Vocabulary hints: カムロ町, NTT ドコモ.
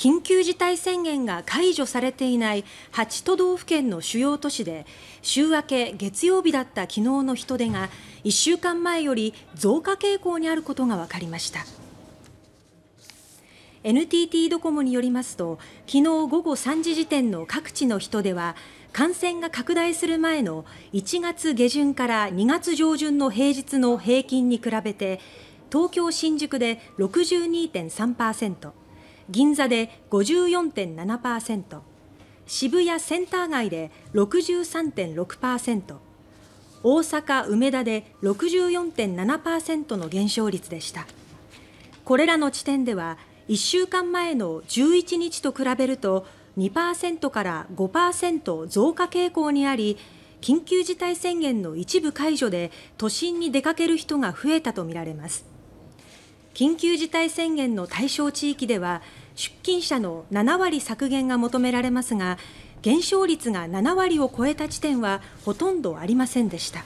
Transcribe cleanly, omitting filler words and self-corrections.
緊急事態宣言が解除されていない8都道府県の主要都市で週明け月曜日だった昨日の人出が1週間前より増加傾向にあることが分かりました。NTT ドコモによりますと、昨日午後3時時点の各地の人出は感染が拡大する前の1月下旬から2月上旬の平日の平均に比べて東京・新宿で 62.3%、 銀座で 54.7%、 渋谷センター街で 63.6%、 大阪・梅田で 64.7% の減少率でした。これらの地点では1週間前の11日と比べると 2% から 5% 増加傾向にあり、緊急事態宣言の一部解除で都心に出かける人が増えたとみられます。緊急事態宣言の対象地域では出勤者の7割削減が求められますが、減少率が7割を超えた地点はほとんどありませんでした。